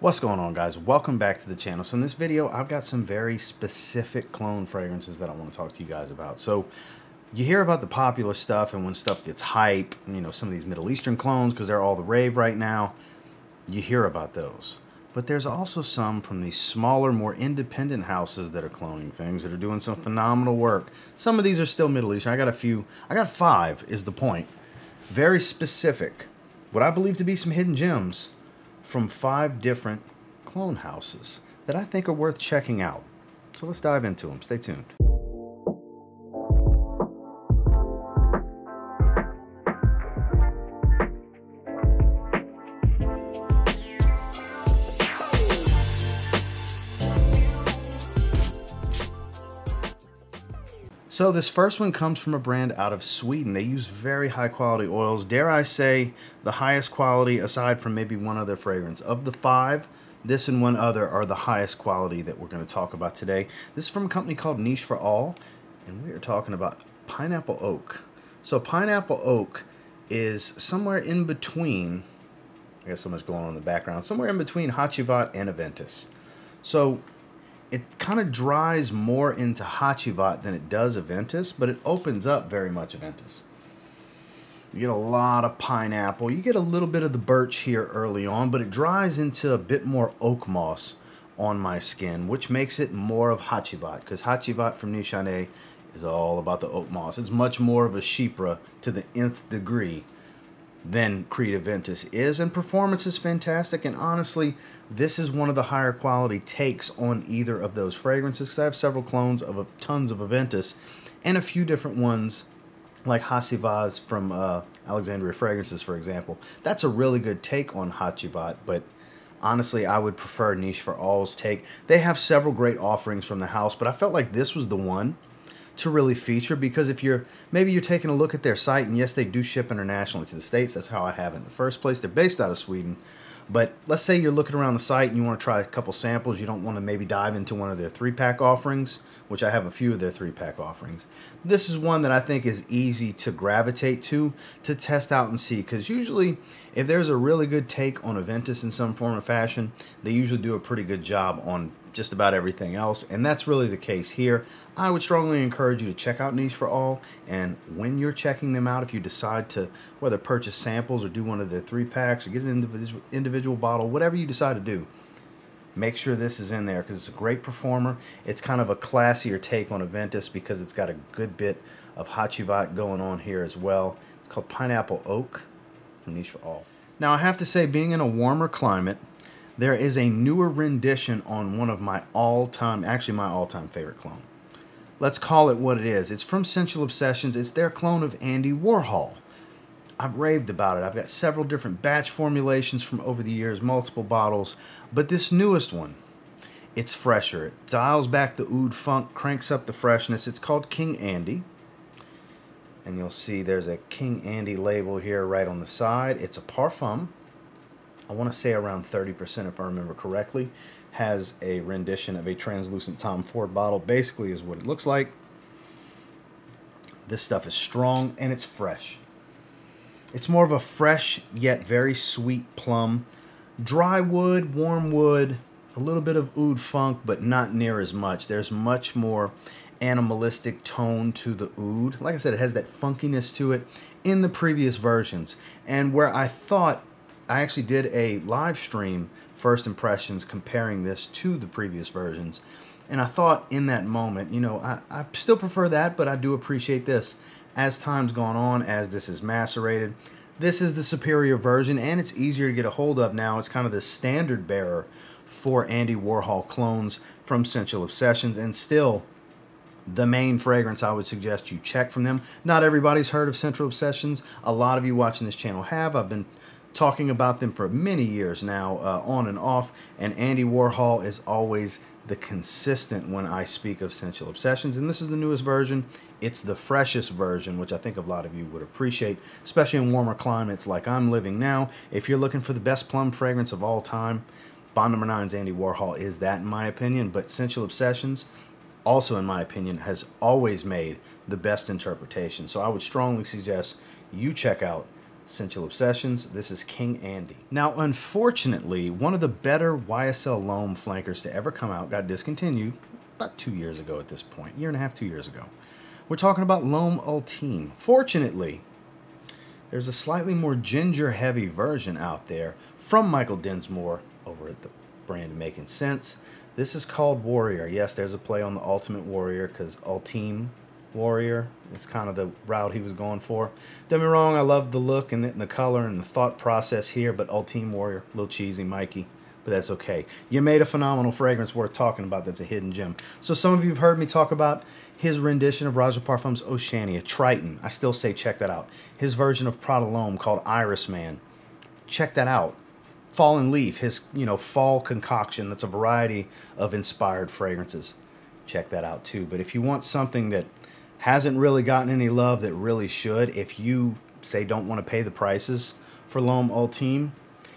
What's going on, guys? Welcome back to the channel. So in this video, I've got some very specific cologne fragrances that I want to talk to you guys about. So you hear about the popular stuff, and when stuff gets hype, you know, some of these Middle Eastern clones, because they're all the rave right now, you hear about those. But there's also some from these smaller, more independent houses that are cloning things, that are doing some phenomenal work. Some of these are still Middle Eastern. I got a few. I got 5 is the point. Very specific. What I believe to be some hidden gems from 5 different clone houses that I think are worth checking out. So let's dive into them. Stay tuned. So this first one comes from a brand out of Sweden. They use very high quality oils. Dare I say the highest quality aside from maybe one other fragrance. Of the 5, this and one other are the highest quality that we're going to talk about today. This is from a company called Niche for All, and we are talking about Pineapple Oak. So Pineapple Oak is somewhere in between, I got so much going on in the background, somewhere in between Hacivat and Aventus. So it kind of dries more into Hacivat than it does Aventus, but it opens up very much Aventus. You get a lot of pineapple. You get a little bit of the birch here early on, but it dries into a bit more oak moss on my skin, which makes it more of Hacivat, because Hacivat from Nishane is all about the oak moss. It's much more of a chypre to the nth degree than Creed Aventus is, and performance is fantastic. And honestly, this is one of the higher quality takes on either of those fragrances, because I have several clones of tons of Aventus and a few different ones like Hacivat from Alexandria Fragrances, for example. That's a really good take on Hacivat, but honestly, I would prefer Niche for All's take. They have several great offerings from the house, but I felt like this was the one to really feature, because if maybe you're taking a look at their site, and yes, they do ship internationally to the States. That's how I have it in the first place. They're based out of Sweden, but let's say you're looking around the site and you want to try a couple samples. You don't want to maybe dive into one of their 3-pack offerings, which I have a few of their 3-pack offerings. This is one that I think is easy to gravitate to test out and see, because usually if there's a really good take on Aventus in some form or fashion, they usually do a pretty good job on just about everything else, and that's really the case here. I would strongly encourage you to check out Niche for All, and when you're checking them out, if you decide to whether purchase samples or do one of their 3-packs or get an individual bottle, whatever you decide to do, make sure this is in there, because it's a great performer. It's kind of a classier take on Aventus because it's got a good bit of Hacivat going on here as well. It's called Pineapple Oak from Niche for All. Now I have to say, being in a warmer climate, there is a newer rendition on one of my all-time, actually my all-time favorite clone. Let's call it what it is. It's from SCENTual Obsessions. It's their clone of Andy Warhol. I've raved about it. I've got several different batch formulations from over the years, multiple bottles. But this newest one, it's fresher. It dials back the oud funk, cranks up the freshness. It's called King Andy. And you'll see there's a King Andy label here right on the side. It's a parfum. I want to say around 30%, if I remember correctly, has a rendition of a translucent Tom Ford bottle, basically is what it looks like. This stuff is strong and it's fresh. It's more of a fresh yet very sweet plum. Dry wood, warm wood, a little bit of oud funk, but not near as much. There's much more animalistic tone to the oud. Like I said, it has that funkiness to it in the previous versions. And where I thought, I actually did a live stream, first impressions, comparing this to the previous versions. And I thought in that moment, you know, I still prefer that, but I do appreciate this. As time's gone on, as this is macerated, this is the superior version, and it's easier to get a hold of now. It's kind of the standard bearer for Andy Warhol clones from SCENTual Obsessions, and still the main fragrance I would suggest you check from them. Not everybody's heard of SCENTual Obsessions. A lot of you watching this channel have. I've been talking about them for many years now, on and off, and Andy Warhol is always the consistent when I speak of SCENTual Obsessions, and this is the newest version. It's the freshest version, which I think a lot of you would appreciate, especially in warmer climates like I'm living now. If you're looking for the best plum fragrance of all time, Bond Number 9's Andy Warhol is that, in my opinion, but SCENTual Obsessions, also in my opinion, has always made the best interpretation, so I would strongly suggest you check out SCENTual Obsessions. This is King Andy. Now, unfortunately, one of the better YSL L'Homme flankers to ever come out got discontinued about 2 years ago at this point, year and a half, 2 years ago. We're talking about L'Homme Ultime. Fortunately, there's a slightly more ginger-heavy version out there from Michael Dinsmore over at the brand Makin Scents. This is called Warrior. Yes, there's a play on the Ultimate Warrior because Ultime Warrior is kind of the route he was going for. Don't be wrong, I love the look and the color and the thought process here, but Ultime Warrior, a little cheesy, Mikey. But that's okay. You made a phenomenal fragrance worth talking about. That's a hidden gem. So some of you have heard me talk about his rendition of Roja Parfums' Oceania, Triton. I still say check that out. His version of Prada L'Homme called Iris Man. Check that out. Fallen Leaf, his fall concoction that's a variety of inspired fragrances. Check that out too. But if you want something that hasn't really gotten any love that really should, if you say don't want to pay the prices for L'Homme Ultime,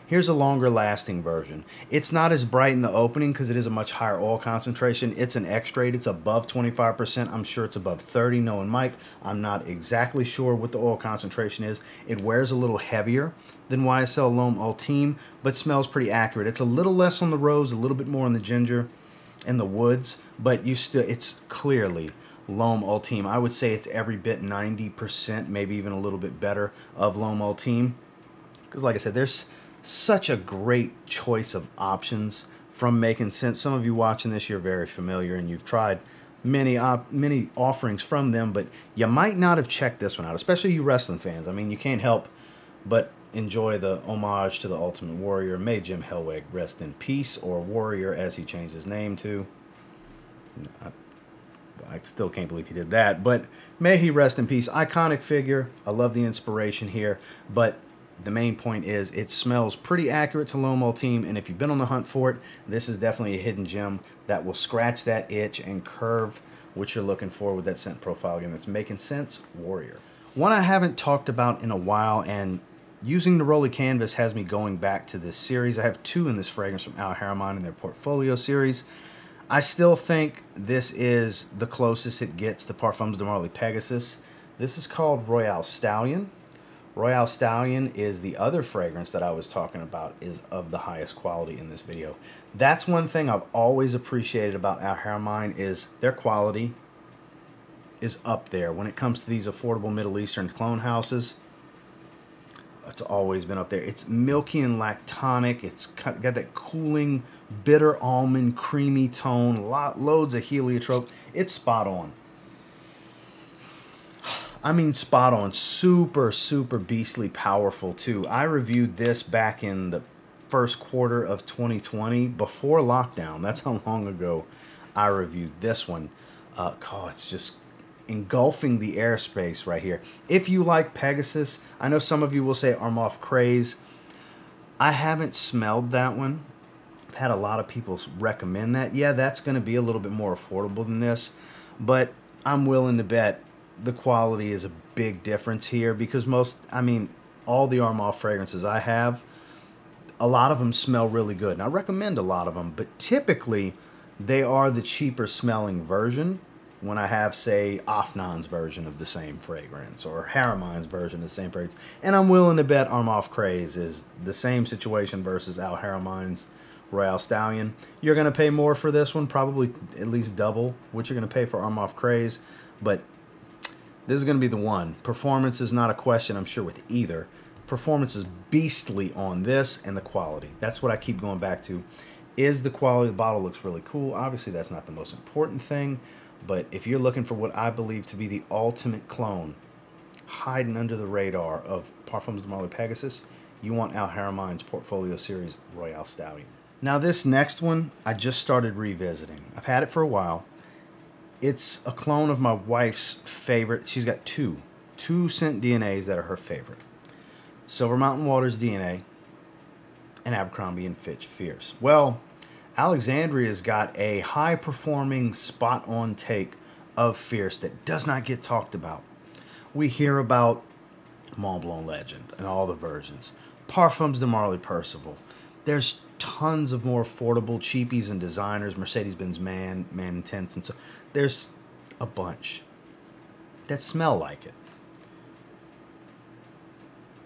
here's a longer lasting version. It's not as bright in the opening because it is a much higher oil concentration. It's an X-rate. It's above 25%. I'm sure it's above 30, knowing Mike. I'm not exactly sure what the oil concentration is. It wears a little heavier than YSL L'Homme Ultime, but smells pretty accurate. It's a little less on the rose, a little bit more on the ginger and the woods, but it's clearly L'Homme Ultime. I would say it's every bit 90%, maybe even a little bit better, of L'Homme Ultime. Because like I said, there's such a great choice of options from Makin Scents. Some of you watching this, you're very familiar and you've tried many offerings from them, but you might not have checked this one out, especially you wrestling fans. I mean, you can't help but enjoy the homage to the Ultimate Warrior. May Jim Hellweg rest in peace, or Warrior as he changed his name to. I still can't believe he did that, but may he rest in peace. Iconic figure. I love the inspiration here, but the main point is it smells pretty accurate to L'Homme Ultime, and if you've been on the hunt for it, this is definitely a hidden gem that will scratch that itch and curve what you're looking for with that scent profile. Again, it's Makin Scents Warrior. One I haven't talked about in a while, and using the Roli Canvas has me going back to this series. I have two in this fragrance from Al Haramain in their Portfolio series. I still think this is the closest it gets to Parfums de Marly Pegasus. This is called Royale Stallion. Royale Stallion is the other fragrance that I was talking about, is of the highest quality in this video. That's one thing I've always appreciated about Al Haramain, is their quality is up there. When it comes to these affordable Middle Eastern clone houses, it's always been up there. It's milky and lactonic. It's got that cooling, bitter almond, creamy tone, loads of heliotrope. It's spot on. I mean, spot on. Super, super beastly powerful, too. I reviewed this back in the first quarter of 2020, before lockdown. That's how long ago I reviewed this one. God, it's just engulfing the airspace right here. If you like Pegasus, I know some of you will say Armaf Craze. I haven't smelled that one. I've had a lot of people recommend that. Yeah, that's going to be a little bit more affordable than this, but I'm willing to bet the quality is a big difference here, because all the Armaf fragrances I have, a lot of them smell really good, and I recommend a lot of them, but typically they are the cheaper smelling version when I have, say, Afnan's version of the same fragrance or Haramain's version of the same fragrance, and I'm willing to bet Armaf Craze is the same situation versus Al Haramain's Royale Stallion. You're going to pay more for this one, probably at least double what you're going to pay for Armaf Craze, but this is going to be the one. Performance is not a question, I'm sure, with either. Performance is beastly on this, and the quality. That's what I keep going back to, is the quality. The bottle looks really cool. Obviously, that's not the most important thing, but if you're looking for what I believe to be the ultimate clone, hiding under the radar of Parfums de Marly Pegasus, you want Al Haramain's Portfolio Series Royale Stallion. Now, this next one, I just started revisiting. I've had it for a while. It's a clone of my wife's favorite. She's got two scent DNAs that are her favorite. Silver Mountain Waters DNA and Abercrombie and Fitch Fierce. Well, Alexandria's got a high-performing, spot-on take of Fierce that does not get talked about. We hear about Montblanc Legend and all the versions. Parfums de Marly Percival. There's tons of more affordable cheapies and designers, Mercedes-Benz Man, Man Intense, and so there's a bunch that smell like it.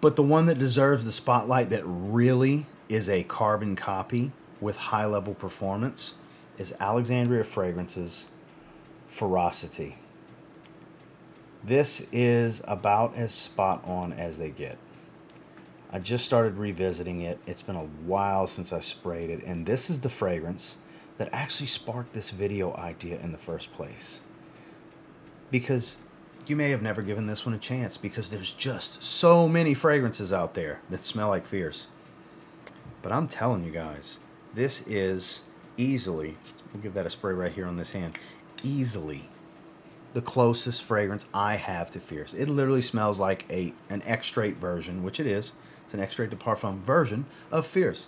But the one that deserves the spotlight that really is a carbon copy with high-level performance is Alexandria Fragrances' Ferocity. This is about as spot on as they get. I just started revisiting it. It's been a while since I sprayed it, and this is the fragrance that actually sparked this video idea in the first place. Because you may have never given this one a chance, because there's just so many fragrances out there that smell like Fierce. But I'm telling you guys, this is easily, we'll give that a spray right here on this hand, easily the closest fragrance I have to Fierce. It literally smells like an X-Straight version, which it is. It's an X-Straight de Parfum version of Fierce.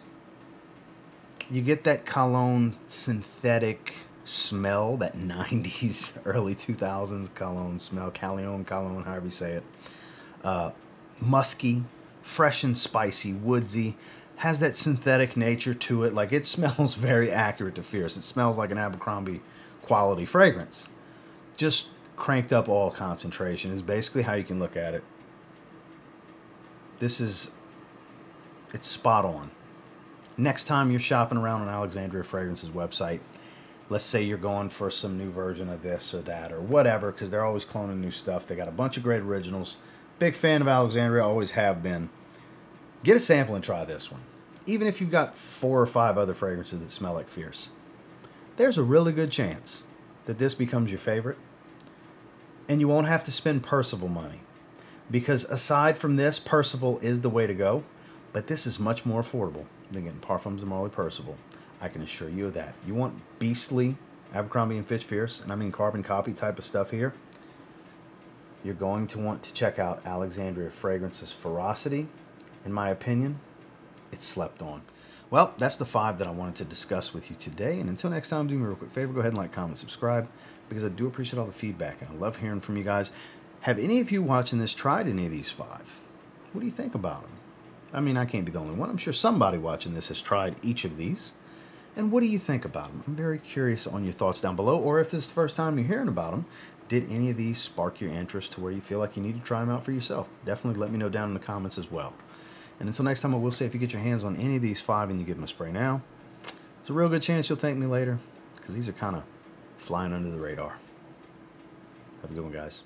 You get that cologne synthetic smell, that 90s, early 2000s cologne smell, cologne, however you say it. Musky, fresh and spicy, woodsy, has that synthetic nature to it. Like, it smells very accurate to Fierce. It smells like an Abercrombie quality fragrance. Just cranked up oil concentration is basically how you can look at it. This is, it's spot on. Next time you're shopping around on Alexandria Fragrances' website, let's say you're going for some new version of this or that or whatever, because they're always cloning new stuff. They got a bunch of great originals. Big fan of Alexandria, always have been. Get a sample and try this one. Even if you've got 4 or 5 other fragrances that smell like Fierce, there's a really good chance that this becomes your favorite, and you won't have to spend Percival money. Because aside from this, Percival is the way to go, but this is much more affordable than getting Parfums de Marly Percival. I can assure you of that. You want beastly Abercrombie and Fitch Fierce, and I mean carbon copy type of stuff here, you're going to want to check out Alexandria Fragrances' Ferocity. In my opinion, it's slept on. Well, that's the 5 that I wanted to discuss with you today, and until next time, do me a real quick favor, go ahead and like, comment, subscribe, because I do appreciate all the feedback, and I love hearing from you guys. Have any of you watching this tried any of these 5? What do you think about them? I mean, I can't be the only one. I'm sure somebody watching this has tried each of these. And what do you think about them? I'm very curious on your thoughts down below. Or if this is the first time you're hearing about them, did any of these spark your interest to where you feel like you need to try them out for yourself? Definitely let me know down in the comments as well. And until next time, I will say, if you get your hands on any of these 5 and you give them a spray now, it's a real good chance you'll thank me later, because these are kind of flying under the radar. Have a good one, guys.